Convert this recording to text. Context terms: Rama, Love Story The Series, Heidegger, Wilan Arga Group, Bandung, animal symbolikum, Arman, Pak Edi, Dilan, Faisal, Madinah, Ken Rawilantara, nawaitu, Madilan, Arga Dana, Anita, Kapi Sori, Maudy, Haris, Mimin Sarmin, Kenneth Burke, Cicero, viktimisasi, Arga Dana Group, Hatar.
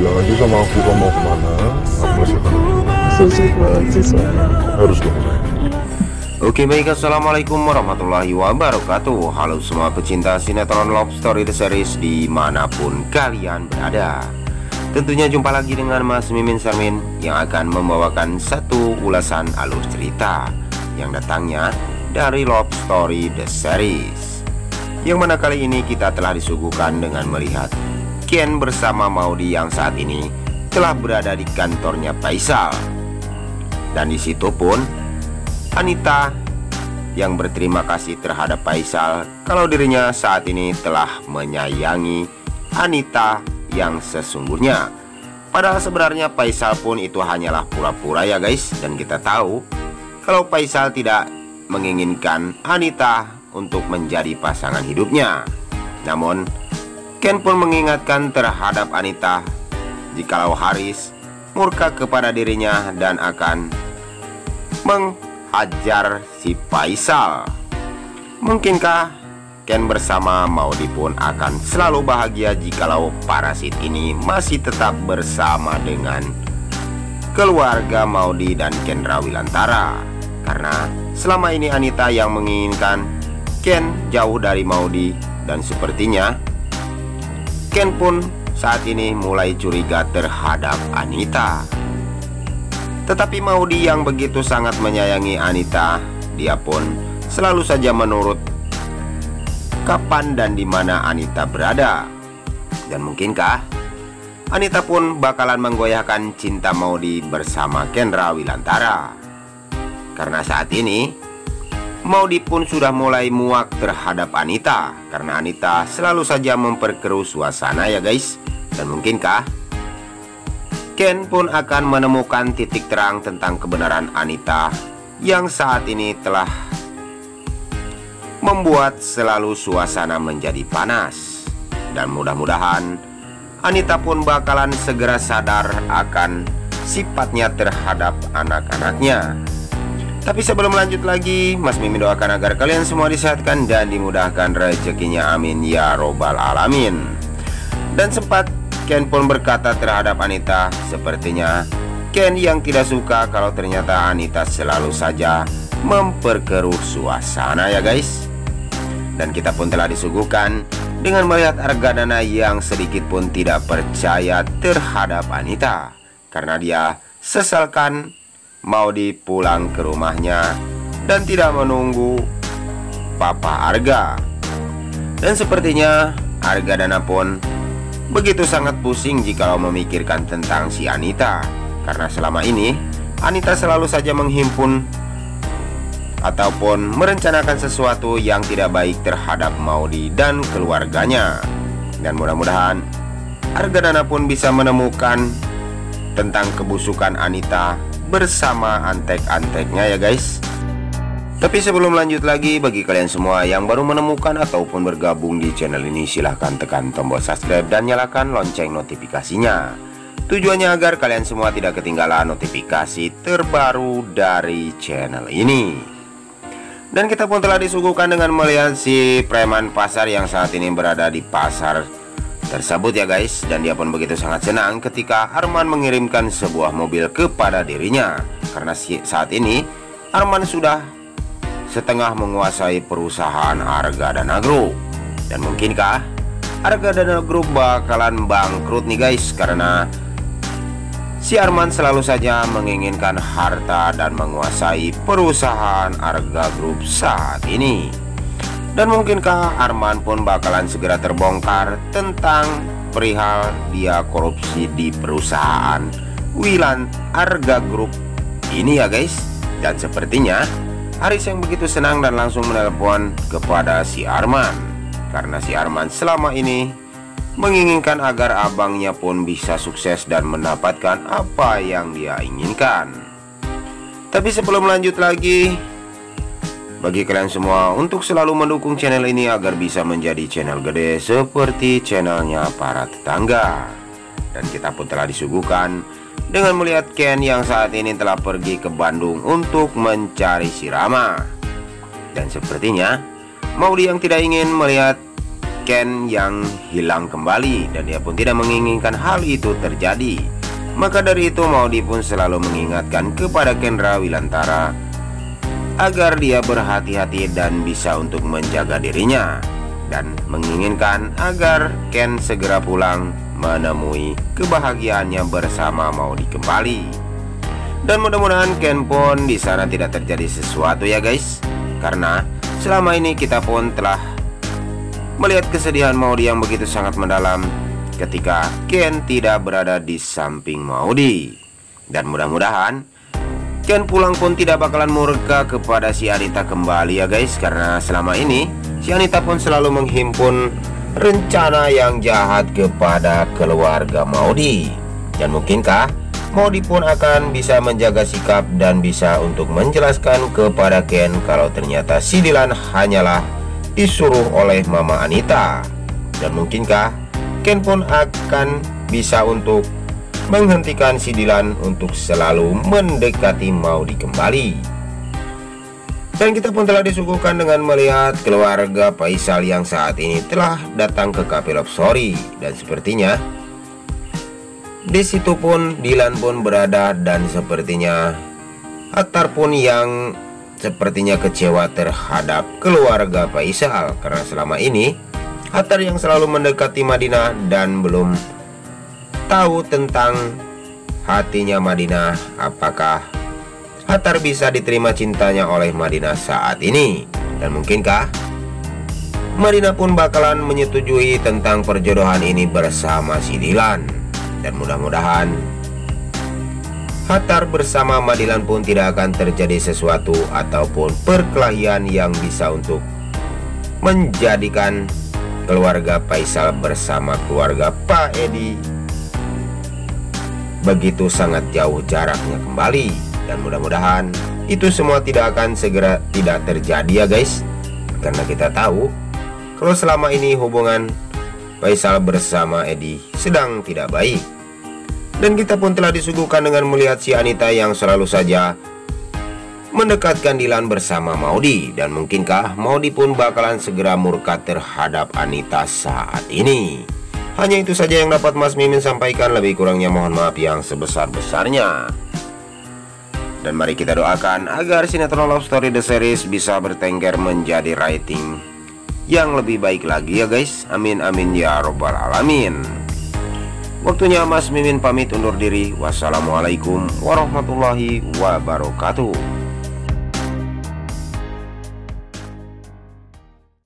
bilang aja sama aku kamu mau kemana, aku masih akan harus dong. Oke baik, assalamualaikum warahmatullahi wabarakatuh. Halo semua pecinta sinetron Love Story The Series dimanapun kalian berada. Tentunya jumpa lagi dengan Mas Mimin Sarmin yang akan membawakan satu ulasan alur cerita yang datangnya dari Love Story The Series, yang mana kali ini kita telah disuguhkan dengan melihat Ken bersama Maudy yang saat ini telah berada di kantornya Faisal. Dan disitu pun Anita yang berterima kasih terhadap Faisal kalau dirinya saat ini telah menyayangi Anita yang sesungguhnya. Padahal sebenarnya Faisal pun itu hanyalah pura-pura ya guys. Dan kita tahu kalau Faisal tidak menginginkan Anita untuk menjadi pasangan hidupnya. Namun Ken pun mengingatkan terhadap Anita jikalau Haris murka kepada dirinya dan akan ajar si Faisal. Mungkinkah Ken bersama Maudy pun akan selalu bahagia jikalau parasit ini masih tetap bersama dengan keluarga Maudy dan Ken Rawilantara? Karena selama ini Anita yang menginginkan Ken jauh dari Maudy, dan sepertinya Ken pun saat ini mulai curiga terhadap Anita. Tetapi Maudy yang begitu sangat menyayangi Anita, dia pun selalu saja menurut kapan dan di mana Anita berada. Dan mungkinkah Anita pun bakalan menggoyahkan cinta Maudy bersama Ken Rawilantara? Karena saat ini Maudy pun sudah mulai muak terhadap Anita, karena Anita selalu saja memperkeruh suasana ya guys. Dan mungkinkah Ken pun akan menemukan titik terang tentang kebenaran Anita yang saat ini telah membuat selalu suasana menjadi panas. Dan mudah-mudahan Anita pun bakalan segera sadar akan sifatnya terhadap anak-anaknya. Tapi sebelum lanjut lagi, Mas Mimin doakan agar kalian semua disehatkan dan dimudahkan rezekinya, amin ya robbal alamin. Dan sempat Ken pun berkata terhadap Anita, sepertinya Ken yang tidak suka kalau ternyata Anita selalu saja memperkeruh suasana ya guys. Dan kita pun telah disuguhkan dengan melihat Arga Dana yang sedikit pun tidak percaya terhadap Anita, karena dia sesalkan Maudy pulang ke rumahnya dan tidak menunggu Papa Arga. Dan sepertinya Arga Dana pun begitu sangat pusing jikalau memikirkan tentang si Anita, karena selama ini Anita selalu saja menghimpun ataupun merencanakan sesuatu yang tidak baik terhadap Maudy dan keluarganya. Dan mudah-mudahan Arga Dana pun bisa menemukan tentang kebusukan Anita bersama antek-anteknya ya guys. Tapi sebelum lanjut lagi, bagi kalian semua yang baru menemukan ataupun bergabung di channel ini, silahkan tekan tombol subscribe dan nyalakan lonceng notifikasinya. Tujuannya agar kalian semua tidak ketinggalan notifikasi terbaru dari channel ini. Dan kita pun telah disuguhkan dengan melihat si preman pasar yang saat ini berada di pasar tersebut ya guys. Dan dia pun begitu sangat senang ketika Arman mengirimkan sebuah mobil kepada dirinya, karena saat ini Arman sudah setengah menguasai perusahaan Arga Dana Group. Dan mungkinkah Arga Dana Group bakalan bangkrut nih guys, karena si Arman selalu saja menginginkan harta dan menguasai perusahaan Arga Group saat ini. Dan mungkinkah Arman pun bakalan segera terbongkar tentang perihal dia korupsi di perusahaan Wilan Arga Group ini ya guys. Dan sepertinya Haris yang begitu senang dan langsung menelepon kepada si Arman, karena si Arman selama ini menginginkan agar abangnya pun bisa sukses dan mendapatkan apa yang dia inginkan. Tapi sebelum lanjut lagi, bagi kalian semua untuk selalu mendukung channel ini agar bisa menjadi channel gede seperti channelnya para tetangga. Dan kita pun telah disuguhkan dengan melihat Ken yang saat ini telah pergi ke Bandung untuk mencari si Rama. Dan sepertinya Maudy yang tidak ingin melihat Ken yang hilang kembali, dan dia pun tidak menginginkan hal itu terjadi. Maka dari itu Maudy pun selalu mengingatkan kepada Ken Rawilantara agar dia berhati-hati dan bisa untuk menjaga dirinya, dan menginginkan agar Ken segera pulang menemui kebahagiaannya bersama Maudy kembali. Dan mudah-mudahan Ken pun di sana tidak terjadi sesuatu ya guys, karena selama ini kita pun telah melihat kesedihan Maudy yang begitu sangat mendalam ketika Ken tidak berada di samping Maudy. Dan mudah-mudahan Ken pulang pun tidak bakalan murka kepada si Anita kembali ya guys, karena selama ini si Anita pun selalu menghimpun rencana yang jahat kepada keluarga Maudy. Dan mungkinkah Maudy pun akan bisa menjaga sikap dan bisa untuk menjelaskan kepada Ken kalau ternyata si Dilan hanyalah disuruh oleh Mama Anita. Dan mungkinkah Ken pun akan bisa untuk menghentikan si Dilan untuk selalu mendekati Maudy kembali. Dan kita pun telah disuguhkan dengan melihat keluarga Faisal yang saat ini telah datang ke Kapi Sori, dan sepertinya di situ pun Dilan pun berada, dan sepertinya Hatar pun yang sepertinya kecewa terhadap keluarga Faisal, karena selama ini Hatar yang selalu mendekati Madinah dan belum tahu tentang hatinya Madinah, apakah Hatar bisa diterima cintanya oleh Madinah saat ini. Dan mungkinkah Madinah pun bakalan menyetujui tentang perjodohan ini bersama si Dilan. Dan mudah-mudahan Hatar bersama Madilan pun tidak akan terjadi sesuatu ataupun perkelahian yang bisa untuk menjadikan keluarga Faisal bersama keluarga Pak Edi begitu sangat jauh jaraknya kembali. Dan mudah-mudahan itu semua tidak akan segera tidak terjadi ya guys, karena kita tahu kalau selama ini hubungan Faisal bersama Edi sedang tidak baik. Dan kita pun telah disuguhkan dengan melihat si Anita yang selalu saja mendekatkan Dilan bersama Maudy. Dan mungkinkah Maudy pun bakalan segera murka terhadap Anita saat ini. Hanya itu saja yang dapat Mas Mimin sampaikan, lebih kurangnya mohon maaf yang sebesar-besarnya. Dan mari kita doakan agar sinetron Love Story The Series bisa bertengger menjadi rating yang lebih baik lagi ya guys. Amin amin ya robbal alamin. Waktunya Mas Mimin pamit undur diri. Wassalamualaikum warahmatullahi wabarakatuh.